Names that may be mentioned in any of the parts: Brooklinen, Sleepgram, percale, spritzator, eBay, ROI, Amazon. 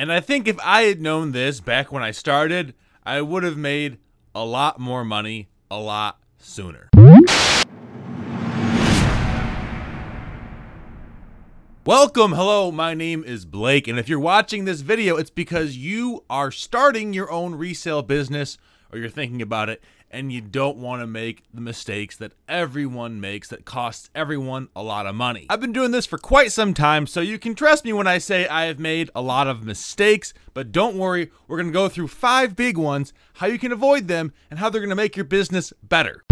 And I think if I had known this back when I started, I would have made a lot more money a lot sooner. Welcome, hello, my name is Blake, and if you're watching this video, it's because you are starting your own resale business, or you're thinking about it, and you don't want to make the mistakes that everyone makes that costs everyone a lot of money. I've been doing this for quite some time, so you can trust me when I say I have made a lot of mistakes, but don't worry, we're going to go through 5 big ones, how you can avoid them, and how they're going to make your business better.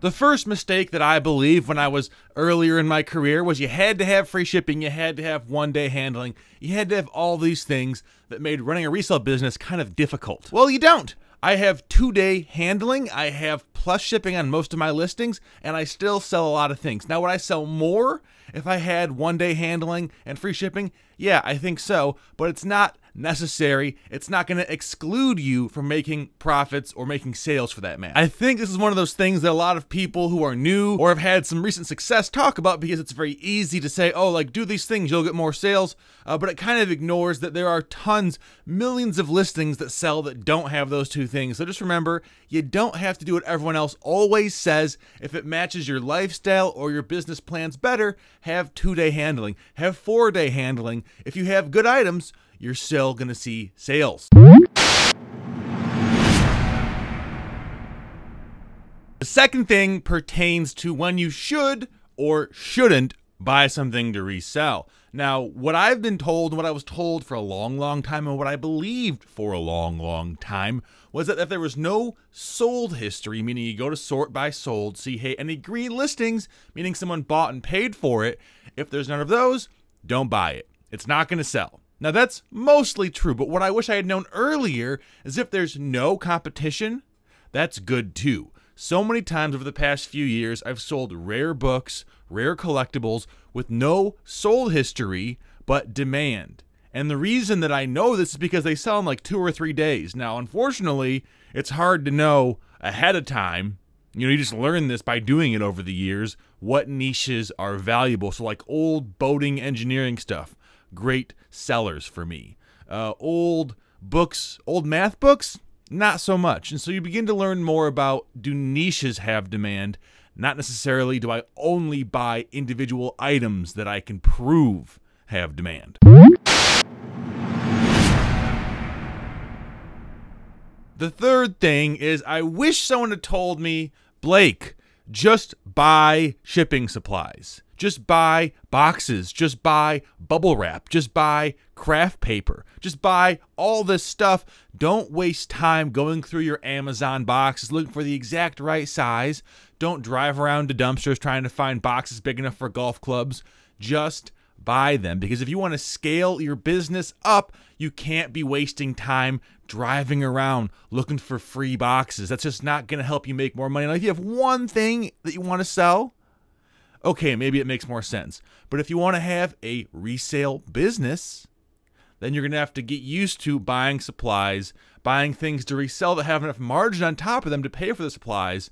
The first mistake that I believe when I was earlier in my career was you had to have free shipping, you had to have one-day handling, you had to have all these things that made running a resale business kind of difficult. Well, you don't. I have 2-day handling, I have plus shipping on most of my listings, and I still sell a lot of things. Now, would I sell more if I had 1-day handling and free shipping? Yeah, I think so, but it's not necessary. It's not going to exclude you from making profits or making sales for that matter. I think this is one of those things that a lot of people who are new or have had some recent success talk about because it's very easy to say, oh, like do these things, you'll get more sales. But it kind of ignores that there are tons, millions of listings that sell that don't have those two things. So just remember, you don't have to do what everyone else always says. If it matches your lifestyle or your business plans better, have 2-day handling, have 4-day handling. If you have good items, you're still gonna see sales. The second thing pertains to when you should or shouldn't buy something to resell. Now, what I've been told, what I was told for a long, long time, and what I believed for a long, long time, was that if there was no sold history, meaning you go to sort by sold, see, hey, any green listings, meaning someone bought and paid for it, if there's none of those, don't buy it. It's not gonna sell. Now that's mostly true, but what I wish I had known earlier is if there's no competition, that's good too. So many times over the past few years, I've sold rare books, rare collectibles with no sold history, but demand. And the reason that I know this is because they sell in like 2 or 3 days. Now, unfortunately, it's hard to know ahead of time. You know, you just learn this by doing it over the years, what niches are valuable. So like old boating engineering stuff. Great sellers for me. Old books, old math books, not so much. And so you begin to learn more about, do niches have demand? Not necessarily do I only buy individual items that I can prove have demand. The third thing is I wish someone had told me, Blake, just buy shipping supplies. Just buy boxes, just buy bubble wrap, just buy craft paper, just buy all this stuff. Don't waste time going through your Amazon boxes looking for the exact right size. Don't drive around to dumpsters trying to find boxes big enough for golf clubs. Just buy them, because if you want to scale your business up, you can't be wasting time driving around looking for free boxes. That's just not going to help you make more money. Now, if you have one thing that you want to sell, okay, maybe it makes more sense. But if you want to have a resale business, then you're going to have to get used to buying supplies, buying things to resell that have enough margin on top of them to pay for the supplies,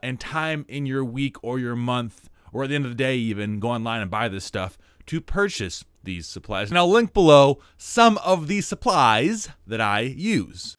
and time in your week or your month, or at the end of the day even, go online and buy this stuff to purchase these supplies. And I'll link below some of these supplies that I use.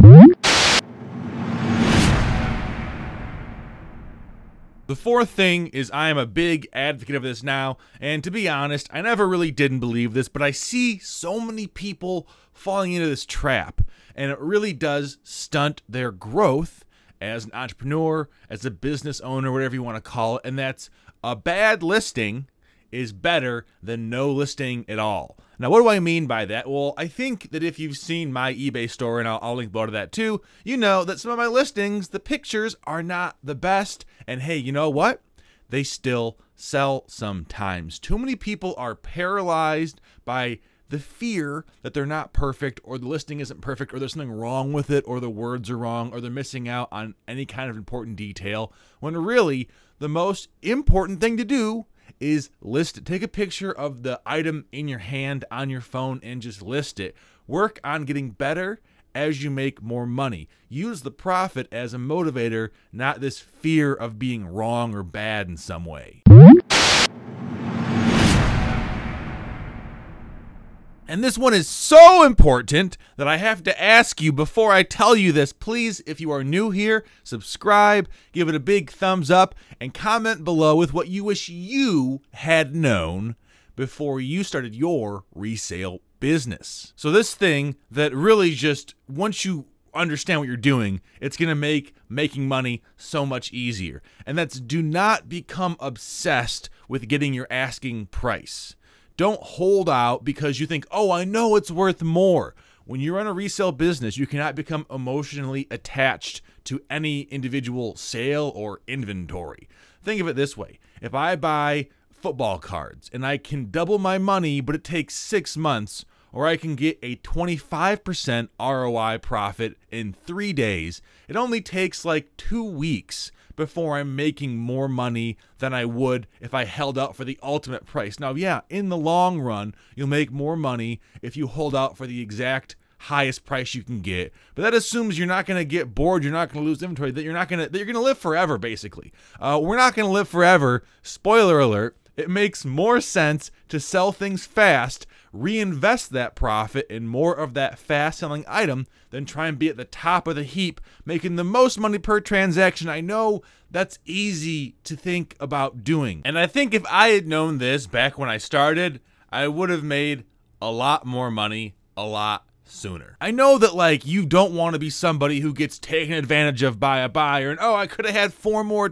The fourth thing is I am a big advocate of this now, and to be honest, I never really didn't believe this, but I see so many people falling into this trap, and it really does stunt their growth as an entrepreneur, as a business owner, whatever you want to call it, and that's a bad listing is better than no listing at all. Now, what do I mean by that? Well, I think that if you've seen my eBay store, and I'll link below to that too, you know that some of my listings, the pictures are not the best. And hey, you know what? They still sell sometimes. Too many people are paralyzed by the fear that they're not perfect, or the listing isn't perfect, or there's something wrong with it, or the words are wrong, or they're missing out on any kind of important detail, when really the most important thing to do is list it. Take a picture of the item in your hand on your phone and just list it. Work on getting better as you make more money. Use the profit as a motivator, not this fear of being wrong or bad in some way. And this one is so important that I have to ask you before I tell you this. Please, if you are new here, subscribe, give it a big thumbs up, and comment below with what you wish you had known before you started your resale business. So this thing that really just, once you understand what you're doing, it's going to make making money so much easier. And that's, do not become obsessed with getting your asking price. Don't hold out because you think, oh, I know it's worth more. When you're in a resale business, you cannot become emotionally attached to any individual sale or inventory. Think of it this way. If I buy football cards and I can double my money, but it takes 6 months, or I can get a 25% ROI profit in 3 days, it only takes like 2 weeks before I'm making more money than I would if I held out for the ultimate price. Now, yeah, in the long run, you'll make more money if you hold out for the exact highest price you can get, but that assumes you're not going to get bored, you're not going to lose inventory, that you're going to live forever, basically. We're not going to live forever. Spoiler alert. It makes more sense to sell things fast, reinvest that profit in more of that fast-selling item, than try and be at the top of the heap, making the most money per transaction. I know that's easy to think about doing. And I think if I had known this back when I started, I would have made a lot more money a lot sooner. I know that, like, you don't want to be somebody who gets taken advantage of by a buyer and, oh, I could have had $4 more,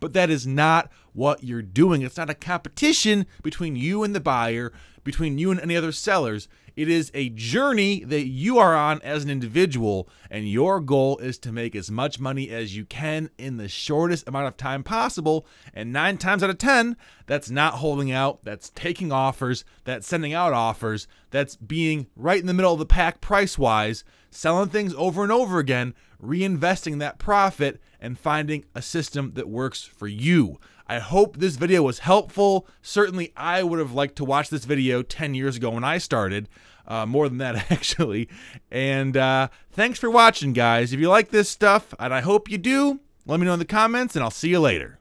but that is not what you're doing. It's not a competition between you and the buyer, between you and any other sellers. It is a journey that you are on as an individual, and your goal is to make as much money as you can in the shortest amount of time possible. And 9 times out of 10, that's not holding out, that's taking offers, that's sending out offers, that's being right in the middle of the pack price-wise, selling things over and over again, reinvesting that profit, and finding a system that works for you. I hope this video was helpful. Certainly, I would have liked to watch this video 10 years ago when I started. More than that, actually. And thanks for watching, guys. If you like this stuff, and I hope you do, let me know in the comments, and I'll see you later.